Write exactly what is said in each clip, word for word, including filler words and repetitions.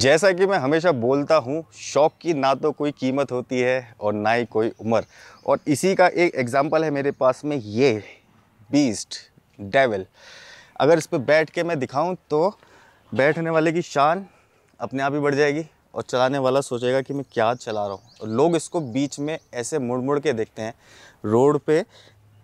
जैसा कि मैं हमेशा बोलता हूँ, शौक़ की ना तो कोई कीमत होती है और ना ही कोई उम्र। और इसी का एक एग्ज़ाम्पल है मेरे पास में, ये बीस्ट डेविल। अगर इस पर बैठ के मैं दिखाऊं तो बैठने वाले की शान अपने आप ही बढ़ जाएगी और चलाने वाला सोचेगा कि मैं क्या चला रहा हूँ। और लोग इसको बीच में ऐसे मुड़ मुड़ के देखते हैं, रोड पे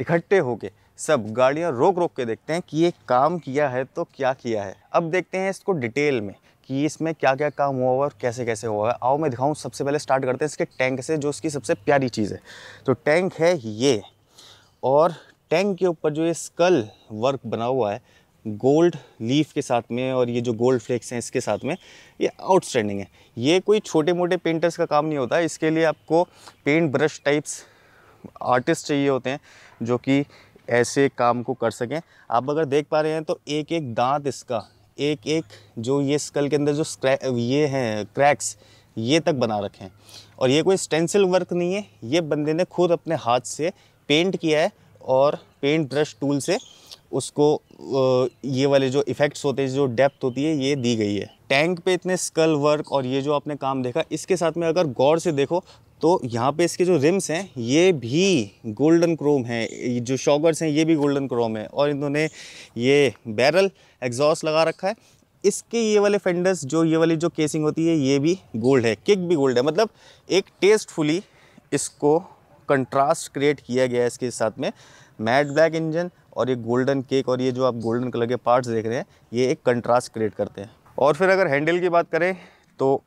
इकट्ठे होके सब गाड़ियाँ रोक रोक के देखते हैं कि ये काम किया है तो क्या किया है। अब देखते हैं इसको डिटेल में कि इसमें क्या क्या काम हुआ हुआ और कैसे कैसे हुआ है। आओ मैं दिखाऊँ। सबसे पहले स्टार्ट करते हैं इसके टैंक से, जो इसकी सबसे प्यारी चीज़ है। तो टैंक है ये, और टैंक के ऊपर जो ये स्कल वर्क बना हुआ है गोल्ड लीफ के साथ में, और ये जो गोल्ड फ्लेक्स हैं इसके साथ में, ये आउटस्टैंडिंग है। ये कोई छोटे मोटे पेंटर्स का काम नहीं होता, इसके लिए आपको पेंट ब्रश टाइप्स आर्टिस्ट चाहिए होते हैं जो कि ऐसे काम को कर सकें। आप अगर देख पा रहे हैं तो एक एक दांत इसका, एक एक जो ये स्कल के अंदर जो स्क्रैक ये हैं क्रैक्स, ये तक बना रखे हैं। और ये कोई स्टेंसिल वर्क नहीं है, ये बंदे ने खुद अपने हाथ से पेंट किया है और पेंट ब्रश टूल से उसको ये वाले जो इफ़ेक्ट्स होते हैं, जो डेप्थ होती है, ये दी गई है। टैंक पे इतने स्कल वर्क और ये जो आपने काम देखा, इसके साथ में अगर गौर से देखो तो यहाँ पे इसके जो रिम्स हैं ये भी गोल्डन क्रोम हैं, जो शॉगर्स हैं ये भी गोल्डन क्रोम है, और इन्होंने ये बैरल एग्जॉस्ट लगा रखा है। इसके ये वाले फेंडर्स, जो ये वाली जो केसिंग होती है, ये भी गोल्ड है, किक भी गोल्ड है। मतलब एक टेस्टफुली इसको कंट्रास्ट क्रिएट किया गया है इसके साथ में। मैट ब्लैक इंजन और ये गोल्डन केक और ये जो आप गोल्डन कलर के पार्ट्स देख रहे हैं, ये एक कंट्रास्ट क्रिएट करते हैं। और फिर अगर हैंडल की बात करें तो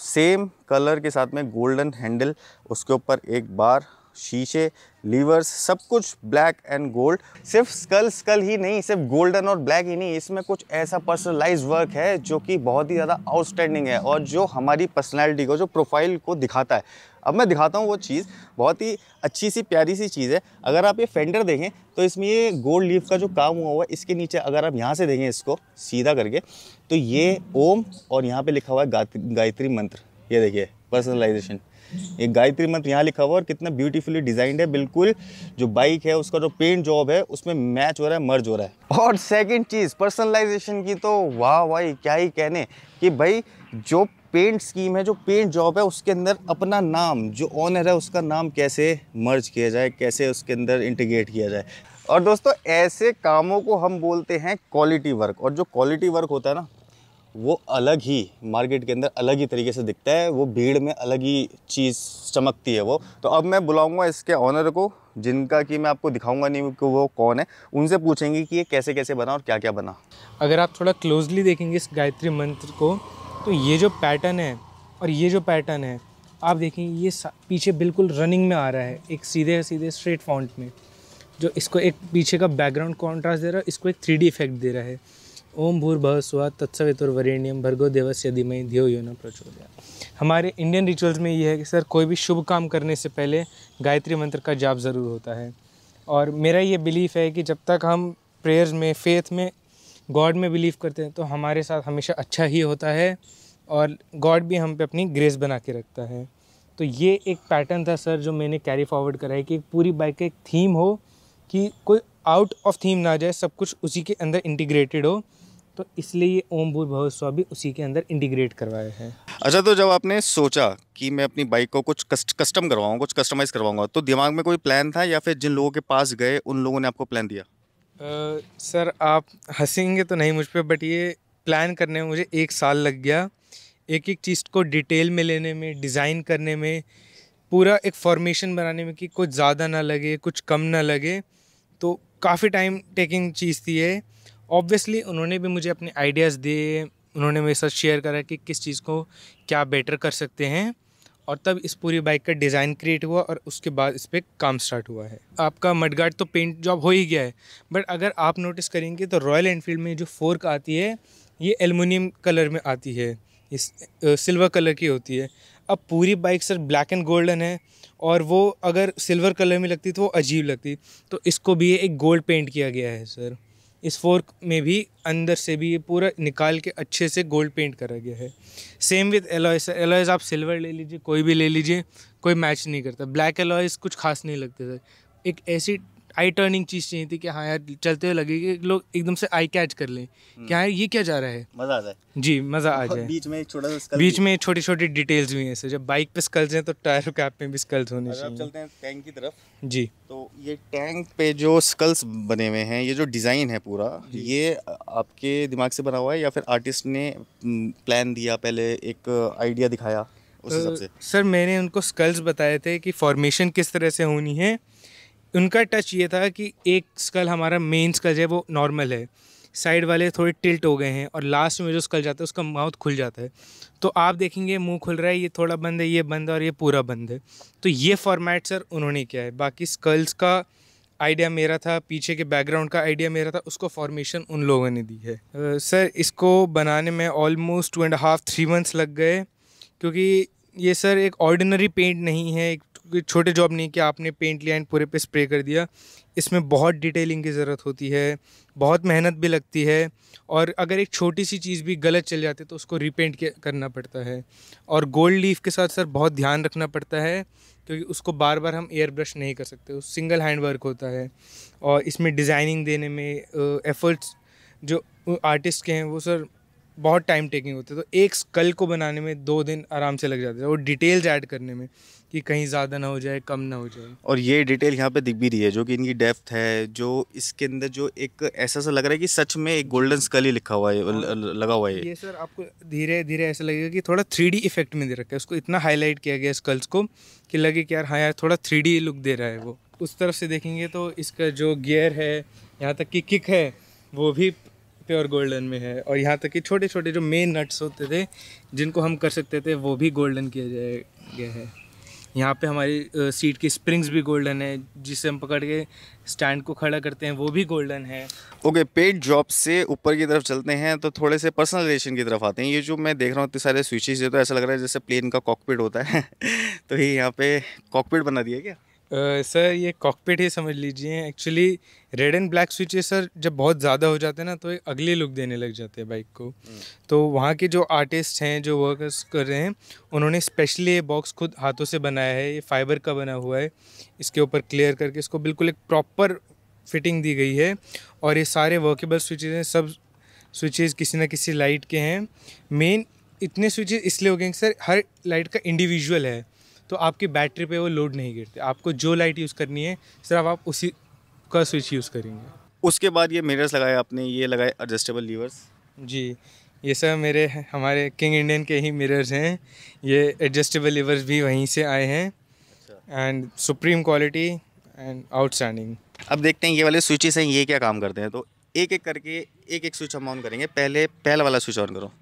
सेम कलर के साथ में गोल्डन हैंडल, उसके ऊपर एक बार, शीशे, लीवर्स, सब कुछ ब्लैक एंड गोल्ड। सिर्फ स्कल स्कल ही नहीं, सिर्फ गोल्डन और ब्लैक ही नहीं, इसमें कुछ ऐसा पर्सनलाइज वर्क है जो कि बहुत ही ज़्यादा आउटस्टैंडिंग है और जो हमारी पर्सनैलिटी को, जो प्रोफाइल को दिखाता है। अब मैं दिखाता हूँ वो चीज़, बहुत ही अच्छी सी प्यारी सी चीज़ है। अगर आप ये फेंडर देखें तो इसमें ये गोल्ड लीफ का जो काम हुआ हुआ है, इसके नीचे अगर आप यहाँ से देखें इसको सीधा करके, तो ये ओम और यहाँ पर लिखा हुआ है गायत्री मंत्र। ये देखिए पर्सनलाइजेशन, एक गायत्री मंत्र यहाँ लिखा हुआ और कितना ब्यूटीफुली डिजाइंड है। बिल्कुल जो बाइक है उसका जो पेंट जॉब है उसमें मैच हो रहा है, मर्ज हो रहा है। और सेकंड चीज़ पर्सनलाइजेशन की तो वाह वाह, क्या ही कहने कि भाई जो पेंट स्कीम है, जो पेंट जॉब है, उसके अंदर अपना नाम, जो ऑनर है उसका नाम कैसे मर्ज किया जाए, कैसे उसके अंदर इंटीग्रेट किया जाए। और दोस्तों ऐसे कामों को हम बोलते हैं क्वालिटी वर्क, और जो क्वालिटी वर्क होता है ना वो अलग ही मार्केट के अंदर अलग ही तरीके से दिखता है, वो भीड़ में अलग ही चीज़ चमकती है वो। तो अब मैं बुलाऊंगा इसके ऑनर को, जिनका कि मैं आपको दिखाऊंगा नहीं कि वो कौन है, उनसे पूछेंगे कि ये कैसे कैसे बना और क्या क्या बना। अगर आप थोड़ा क्लोजली देखेंगे इस गायत्री मंत्र को तो ये जो पैटर्न है और ये जो पैटर्न है आप देखेंगे, ये पीछे बिल्कुल रनिंग में आ रहा है, एक सीधे सीधे स्ट्रेट फॉन्ट में, जो इसको एक पीछे का बैकग्राउंड कॉन्ट्रास्ट दे रहा है, इसको एक थ्री डी इफेक्ट दे रहा है। ओम भूर्भुवः स्वः तत्सवितुर्वरेण्यं भर्गो देवस्य धीमहि धियो यो न प्रचोदयात्। हमारे इंडियन रिचुअल्स में ये है कि सर कोई भी शुभ काम करने से पहले गायत्री मंत्र का जाप ज़रूर होता है। और मेरा ये बिलीफ है कि जब तक हम प्रेयर्स में, फेथ में, गॉड में बिलीव करते हैं तो हमारे साथ हमेशा अच्छा ही होता है और गॉड भी हम पे अपनी ग्रेस बना के रखता है। तो ये एक पैटर्न था सर जो मैंने कैरी फॉरवर्ड करा है कि पूरी बाइक का एक थीम हो, कि कोई आउट ऑफ थीम ना जाए, सब कुछ उसी के अंदर इंटीग्रेटेड हो, तो इसलिए ये ओम भूर्भुवः स्वः भी उसी के अंदर इंटीग्रेट करवाए हैं। अच्छा, तो जब आपने सोचा कि मैं अपनी बाइक को कुछ कस्ट, कस्टम करवाऊँ, कुछ कस्टमाइज़ करवाऊँगा, तो दिमाग में कोई प्लान था या फिर जिन लोगों के पास गए उन लोगों ने आपको प्लान दिया? आ, सर आप हंसेंगे तो नहीं मुझ पर, बट ये प्लान करने में मुझे एक साल लग गया, एक एक चीज़ को डिटेल में लेने में, डिज़ाइन करने में, पूरा एक फॉर्मेशन बनाने में कि कुछ ज़्यादा ना लगे, कुछ कम ना लगे। तो काफ़ी टाइम टेकिंग चीज़ थी ये। ऑब्वियसली उन्होंने भी मुझे अपने आइडियाज़ दिए, उन्होंने मेरे साथ शेयर करा कि किस चीज़ को क्या बेटर कर सकते हैं, और तब इस पूरी बाइक का डिज़ाइन क्रिएट हुआ और उसके बाद इस पर काम स्टार्ट हुआ है। आपका मडगार्ड तो पेंट जॉब हो ही गया है, बट अगर आप नोटिस करेंगे तो रॉयल एनफील्ड में जो फोर्क आती है ये एल्युमिनियम कलर में आती है, इस सिल्वर कलर की होती है। अब पूरी bike sir black and golden है, और वो अगर सिल्वर कलर में लगती तो वो अजीब लगती, तो इसको भी एक गोल्ड पेंट किया गया है सर। इस फोर्क में भी अंदर से भी ये पूरा निकाल के अच्छे से गोल्ड पेंट करा गया है। Same with alloy sir, alloys आप सिल्वर ले लीजिए, कोई भी ले लीजिए, कोई मैच नहीं करता। ब्लैक एलॉयज़ कुछ खास नहीं लगते सर, एक ऐसी आई टर्निंग चीज़ चाहिए थी कि हाँ यार चलते हुए लगे कि लोग एकदम से आई कैच कर लें कि हाँ ये क्या जा रहा है, मज़ा आ जाए। जी मज़ा आ जाए। बीच में छोटा सा बीच में छोटी छोटी डिटेल्स भी हैं ऐसे, जब बाइक पे स्कल्स हैं तो टायर कैप में भी स्कल्स होने चाहिए। चलते हैं टैंक की तरफ। जी तो ये टैंक पे जो स्कल्स बने हुए हैं, ये जो डिज़ाइन है पूरा, ये आपके दिमाग से बना हुआ है या फिर आर्टिस्ट ने प्लान दिया, पहले एक आइडिया दिखाया उस हिसाब से? सर मैंने उनको स्कल्स बताए थे कि फॉर्मेशन किस तरह से होनी है। उनका टच ये था कि एक स्कल हमारा मेन स्कल है वो नॉर्मल है, साइड वाले थोड़े टिल्ट हो गए हैं और लास्ट में जो स्कल जाता है उसका माउथ खुल जाता है। तो आप देखेंगे मुंह खुल रहा है, ये थोड़ा बंद है, ये बंद है और ये पूरा बंद है। तो ये फॉर्मेट सर उन्होंने किया है। बाकी स्कल्स का आइडिया मेरा था, पीछे के बैकग्राउंड का आइडिया मेरा था, उसको फॉर्मेशन उन लोगों ने दी है। uh, सर इसको बनाने में almost two and half three months लग गए, क्योंकि ये सर एक ऑर्डिनरी पेंट नहीं है, एक छोटे जॉब नहीं कि आपने पेंट लिया एंड पूरे पे स्प्रे कर दिया। इसमें बहुत डिटेलिंग की ज़रूरत होती है, बहुत मेहनत भी लगती है, और अगर एक छोटी सी चीज़ भी गलत चल जाती है तो उसको रिपेंट करना पड़ता है। और गोल्ड लीफ के साथ सर बहुत ध्यान रखना पड़ता है, क्योंकि उसको बार बार हम एयर ब्रश नहीं कर सकते, उस सिंगल हैंड वर्क होता है। और इसमें डिज़ाइनिंग देने में एफ़र्ट्स जो आर्टिस्ट के हैं वो सर बहुत टाइम टेकिंग होते हैं। तो एक स्कल को बनाने में दो दिन आराम से लग जाते हैं, और डिटेल्स ऐड करने में कि कहीं ज़्यादा ना हो जाए, कम ना हो जाए। और ये डिटेल यहाँ पे दिख भी रही है, जो कि इनकी डेप्थ है, जो इसके अंदर जो एक ऐसा सा लग रहा है कि सच में एक गोल्डन स्कल ही लिखा हुआ है, लगा हुआ है। ये सर आपको धीरे धीरे ऐसा लगेगा कि थोड़ा थ्री डी इफेक्ट में दे रखा है, उसको इतना हाईलाइट किया गया स्कल्स को कि लगे कि यार हाँ यार थोड़ा थ्री डी लुक दे रहा है वो। उस तरफ से देखेंगे तो इसका जो गियर है, यहाँ तक कि किक है, वो भी प्योर गोल्डन में है। और यहाँ तक कि छोटे छोटे जो मेन नट्स होते थे जिनको हम कर सकते थे, वो भी गोल्डन किया जाए गया है। यहाँ पे हमारी सीट की स्प्रिंग्स भी गोल्डन है, जिसे हम पकड़ के स्टैंड को खड़ा करते हैं, वो भी गोल्डन है। ओके, पेड जॉब से ऊपर की तरफ चलते हैं तो थोड़े से पर्सनलाइजेशन की तरफ आते हैं। ये जो मैं देख रहा हूँ इतने सारे स्विचेस, ये तो ऐसा लग रहा है जैसे प्लेन का कॉकपिट होता है तो ये यहाँ पे कॉकपिट बना दिया क्या? सर uh, ये कॉकपिट ही समझ लीजिए। Actually red and black switches sir जब बहुत ज़्यादा हो जाते हैं ना तो एक अगले लुक देने लग जाते हैं बाइक को। तो वहाँ के जो आर्टिस्ट हैं, जो वर्कर्स कर रहे हैं, उन्होंने स्पेशली ये बॉक्स खुद हाथों से बनाया है। ये फाइबर का बना हुआ है, इसके ऊपर क्लियर करके इसको बिल्कुल एक प्रॉपर फिटिंग दी गई है। और ये सारे वर्केबल स्विचेज हैं, सब स्विचेज किसी न किसी लाइट के हैं। मेन इतने स्विचेज इसलिए हो गए सर, हर लाइट का इंडिविजुअल है, तो आपकी बैटरी पे वो लोड नहीं गिरते। आपको जो लाइट यूज़ करनी है सिर्फ आप उसी का स्विच यूज़ करेंगे। उसके बाद ये मिरर्स लगाए आपने, ये लगाए एडजस्टेबल लीवर्स। जी ये सर मेरे हमारे किंग इंडियन के ही मिरर्स हैं, ये एडजस्टेबल लीवर्स भी वहीं से आए हैं। And supreme quality and outstanding. अब देखते हैं ये वाले स्विचेस हैं, ये क्या काम करते हैं। तो एक एक करके एक एक स्विच हम ऑन करेंगे। पहले पहला वाला स्विच ऑन करो।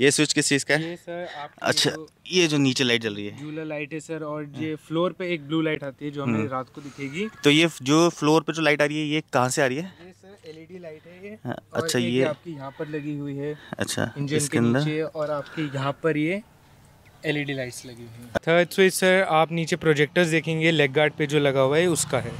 ये स्विच किस चीज़ का है? ये सर आपकी अच्छा जो, ये जो नीचे लाइट जल रही है जूला लाइट है सर। और ये फ्लोर पे एक ब्लू लाइट आती है जो हमें रात को दिखेगी। तो ये जो फ्लोर पे जो लाइट आ रही है ये कहाँ से आ रही है? ये सर एलईडी लाइट है ये। अच्छा ये, ये आपकी यहाँ पर लगी हुई है। अच्छा इंजन के नीचे, और आपके यहाँ पर ये एलईडी लाइट्स लगी हुई है। थर्ड स्विच सर आप नीचे प्रोजेक्टर्स देखेंगे लेग गार्ड पे जो लगा हुआ है उसका है।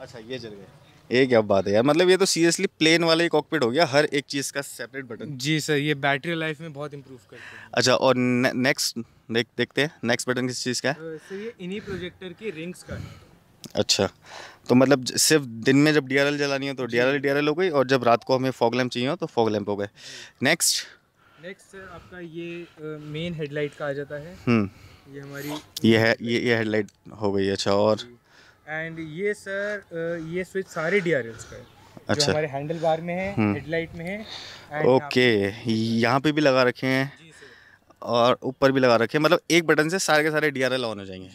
अच्छा ये जल गया। ये क्या बात है यार, मतलब ये तो सीरियसली प्लेन वाला ही कॉकपिट हो गया, हर एक चीज़ का सेपरेट बटन। जी सर ये बैटरी लाइफ में बहुत इंप्रूव करते हैं। अच्छा और नेक्स्ट देख देखते हैं नेक्स्ट बटन किस चीज़ का है? सर ये इन्हीं प्रोजेक्टर की रिंग्स का। अच्छा तो मतलब सिर्फ दिन में जब डी आर एल जलानी हो तो D R L D R L हो गई, और जब रात को हमें फॉग लैम्प चाहिए हो तो फॉग लैम्प हो गए। नेक्स्ट नेक्स्ट सर आपका ये मेन हेडलाइट का आ जाता है। ये हमारी ये है ये ये हेडलाइट हो गई। अच्छा और एंड ये सर ये स्विच सारे डी आर एल्स का है। अच्छा हमारे हैंडल बार में है, हेडलाइट में है। ओके यहाँ पे भी लगा रखे हैं और ऊपर भी लगा रखे हैं, मतलब एक बटन से सारे के सारे डी आर एल ऑन हो जाएंगे।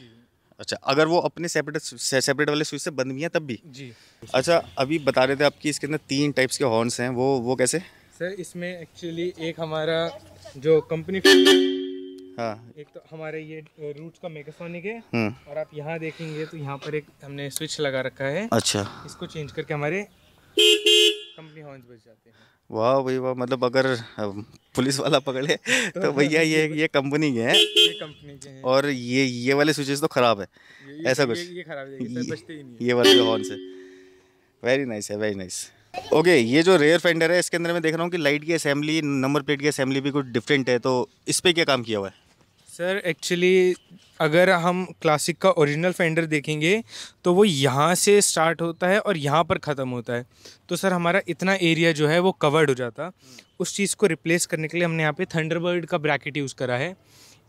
अच्छा अगर वो अपने सेपरेट सेपरेट वाले स्विच से बंद भी हैं तब भी जी। अच्छा अभी बता रहे थे आपकी इसके अंदर तीन टाइप्स के हॉर्न्स हैं, वो वो कैसे सर? इसमें एक्चुअली एक हमारा जो कंपनी हाँ एक तो हमारे ये रूट्स का मेगासोनिक है, और आप यहाँ देखेंगे तो यहाँ पर एक हमने स्विच लगा रखा है। अच्छा इसको चेंज करके हमारे कंपनी हॉर्न्स बज जाते हैं। वाह भाई वाह, मतलब अगर पुलिस वाला पकड़े तो, तो भैया ये ये कंपनी के हैं ये कंपनी के हैं और ये ये वाले स्विचेस तो खराब है। ये, ऐसा कुछ ये खराब है, ये वाले हॉर्न्स है। वेरी नाइस है, वेरी नाइस। ओके okay, ये जो रेयर फेंडर है इसके अंदर मैं देख रहा हूँ कि लाइट की असेंबली, नंबर प्लेट की असेंबली भी कुछ डिफरेंट है, तो इस पर क्या काम किया हुआ है? सर एक्चुअली अगर हम क्लासिक का ओरिजिनल फेंडर देखेंगे तो वो यहाँ से स्टार्ट होता है और यहाँ पर ख़त्म होता है, तो सर हमारा इतना एरिया जो है वो कवर्ड हो जाता। उस चीज़ को रिप्लेस करने के लिए हमने यहाँ पे थंडरबर्ड का ब्रैकेट यूज़ करा है,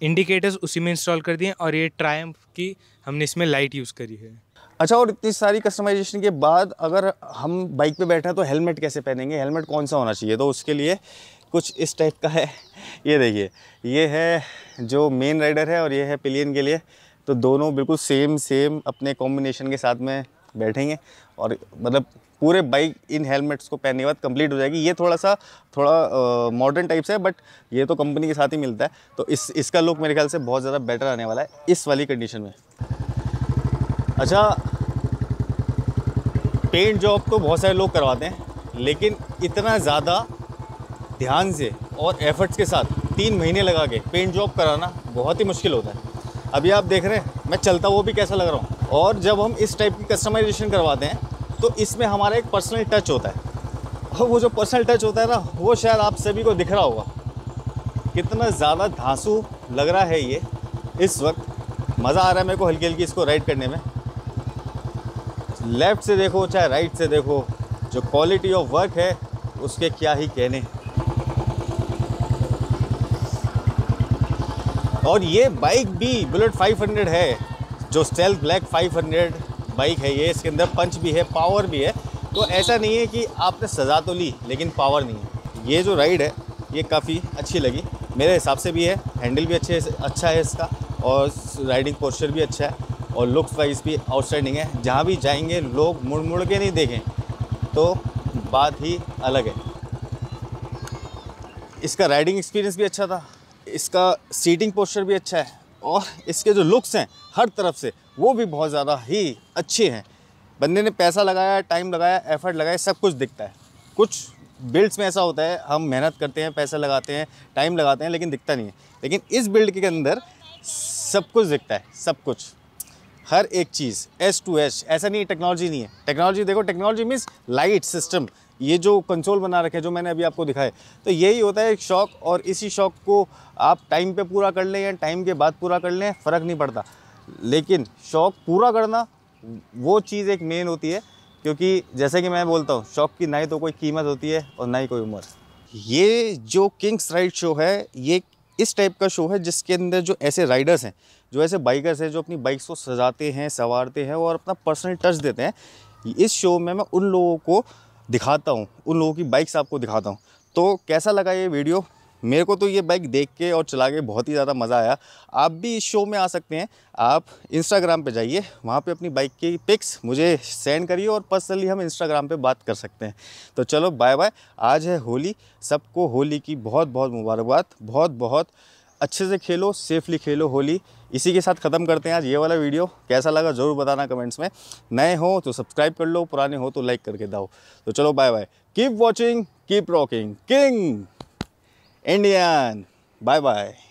इंडिकेटर्स उसी में इंस्टॉल कर दिए और ये ट्रायम्फ की हमने इसमें लाइट यूज़ करी है। अच्छा, और इतनी सारी कस्टमाइजेशन के बाद अगर हम बाइक पे बैठे हैं तो हेलमेट कैसे पहनेंगे, हेलमेट कौन सा होना चाहिए, तो उसके लिए कुछ इस टाइप का है। ये देखिए, ये है जो मेन राइडर है और ये है पिलियन के लिए, तो दोनों बिल्कुल सेम सेम अपने कॉम्बिनेशन के साथ में बैठेंगे और मतलब पूरे बाइक इन हेलमेट्स को पहनने के बाद कंप्लीट हो जाएगी। ये थोड़ा सा थोड़ा मॉडर्न टाइप से है बट ये तो कंपनी के साथ ही मिलता है, तो इस इसका लुक मेरे ख्याल से बहुत ज़्यादा बेटर आने वाला है इस वाली कंडीशन में। अच्छा, पेंट जॉब तो बहुत सारे लोग करवाते हैं लेकिन इतना ज़्यादा ध्यान से और एफर्ट्स के साथ तीन महीने लगा के पेंट जॉब कराना बहुत ही मुश्किल होता है। अभी आप देख रहे हैं मैं चलता वो भी कैसा लग रहा हूँ। और जब हम इस टाइप की कस्टमाइजेशन करवाते हैं तो इसमें हमारा एक पर्सनल टच होता है और वो जो पर्सनल टच होता है ना वो शायद आप सभी को दिख रहा होगा। कितना ज़्यादा धांसू लग रहा है ये इस वक्त, मज़ा आ रहा है मेरे को हल्की हल्की इसको राइड करने में। लेफ़्ट से देखो चाहे राइट से देखो, जो क्वालिटी ऑफ वर्क है उसके क्या ही कहने। और ये बाइक भी बुलेट फाइव हंड्रेड है जो stealth black five hundred bike है, ये इसके अंदर पंच भी है पावर भी है, तो ऐसा नहीं है कि आपने सज़ा तो ली लेकिन पावर नहीं है। ये जो राइड है ये काफ़ी अच्छी लगी मेरे हिसाब से भी है, हैंडल भी अच्छे अच्छा है इसका और राइडिंग पोस्चर भी अच्छा है और लुक्स वाइज भी आउटस्टैंडिंग है। जहाँ भी जाएंगे लोग मुड़ मुड़ के नहीं देखें तो बात ही अलग है। इसका राइडिंग एक्सपीरियंस भी अच्छा था, इसका सीटिंग पोस्चर भी अच्छा है और इसके जो लुक्स हैं हर तरफ से वो भी बहुत ज़्यादा ही अच्छे हैं। बंदे ने पैसा लगाया, टाइम लगाया, एफर्ट लगाया, सब कुछ दिखता है। कुछ बिल्ड्स में ऐसा होता है हम मेहनत करते हैं, पैसा लगाते हैं, टाइम लगाते हैं लेकिन दिखता नहीं है, लेकिन इस बिल्ड के अंदर सब कुछ दिखता है, सब कुछ हर एक चीज़ एस टू एस। ऐसा नहीं है टेक्नोलॉजी नहीं है, टेक्नोलॉजी देखो, टेक्नोलॉजी मीन्स लाइट सिस्टम। ये जो कंसोल बना रखे जो मैंने अभी आपको दिखाए, तो यही होता है एक शौक और इसी शौक को आप टाइम पे पूरा कर लें या टाइम के बाद पूरा कर लें फ़र्क नहीं पड़ता, लेकिन शौक़ पूरा करना वो चीज़ एक मेन होती है। क्योंकि जैसे कि मैं बोलता हूँ शौक़ की ना ही तो कोई कीमत होती है और ना ही कोई उम्र। ये जो किंग्स राइड शो है ये इस टाइप का शो है जिसके अंदर जो ऐसे राइडर्स हैं, जो ऐसे बाइकर्स हैं जो अपनी बाइक्स को सजाते हैं, संवारते हैं और अपना पर्सनल टच देते हैं, इस शो में मैं उन लोगों को दिखाता हूँ, उन लोगों की बाइक्स आपको दिखाता हूँ। तो कैसा लगा ये वीडियो? मेरे को तो ये बाइक देख के और चला के बहुत ही ज़्यादा मज़ा आया। आप भी इस शो में आ सकते हैं, आप इंस्टाग्राम पे जाइए, वहाँ पे अपनी बाइक की पिक्स मुझे सेंड करिए और पर्सनली हम इंस्टाग्राम पे बात कर सकते हैं। तो चलो बाय बाय। आज है होली, सबको होली की बहुत बहुत मुबारकबाद, बहुत बहुत अच्छे से खेलो, सेफली खेलो होली। इसी के साथ ख़त्म करते हैं आज ये वाला वीडियो। कैसा लगा ज़रूर बताना कमेंट्स में, नए हो तो सब्सक्राइब कर लो, पुराने हो तो लाइक करके दाओ। तो चलो bye bye, keep watching, keep rocking, king Indian, bye bye.